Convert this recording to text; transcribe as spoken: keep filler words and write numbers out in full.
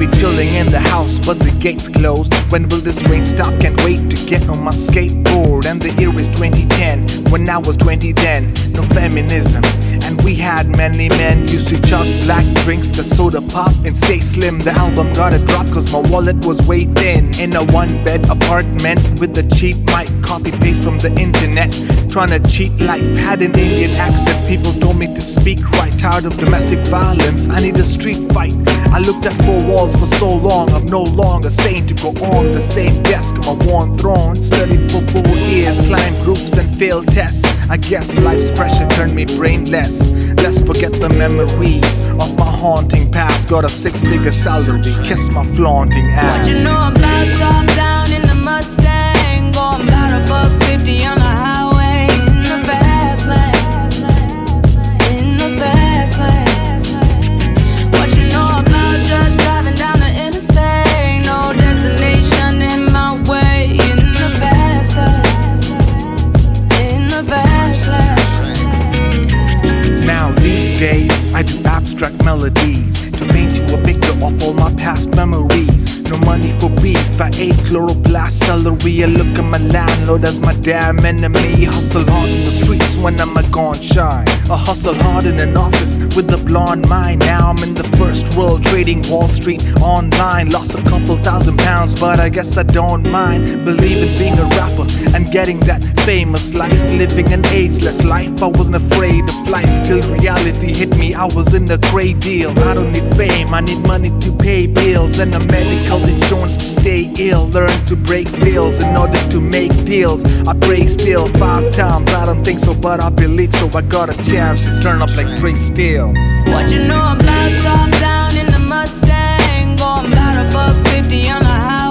I'll be chilling in the house, but the gate's closed. When will this rain stop? Can't wait to get on my skateboard. And the year is twenty ten, when I was twenty then. No feminism, and we had many men. Used to chug black drinks, the soda pop, and stay slim. The album gotta drop, cause my wallet was way thin. In a one bed apartment with a cheap mic, copy paste from the internet, trying to cheat life. Had an Indian accent, people told me to speak right. Tired of domestic violence, I need a street fight. I looked at four walls for so long, I'm no longer sane to go on the same desk. My worn throne, studied for four years, climbed groups and failed tests. I guess life's pressure turned me brainless. Let's forget the memories of my haunting past. Got a six-figure salary, kiss my flaunting ass. What you know about top down in the Mustang, going about above fifty on the highway. In the fast lane, in the fast lane. What you know about just driving down the interstate, no destination in my way. In the fast lane, in the fast lane. Now these days I do abstract melodies to paint you a picture of all my past memories. No money for beef, I ate chloroplast celery. I look at my landlord as my damn enemy. Hustle hard in the streets when I'm a gone shine. I hustle hard in an office with a blonde mind. Now I'm in the first world trading Wall Street online. Lost a couple thousand pounds, but I guess I don't mind. Believe in being a rapper and getting that famous life. Living an ageless life, I wasn't afraid of life till reality hit me. I was in a great deal. I don't need fame, I need money to pay bills and a medical insurance to stay ill. Learn to break bills in order to make deals. I pray still five times, I don't think so, but I believe so. I got a chance to turn up like Drake still. What you know about top down in the Mustang, going about above fifty on the highway.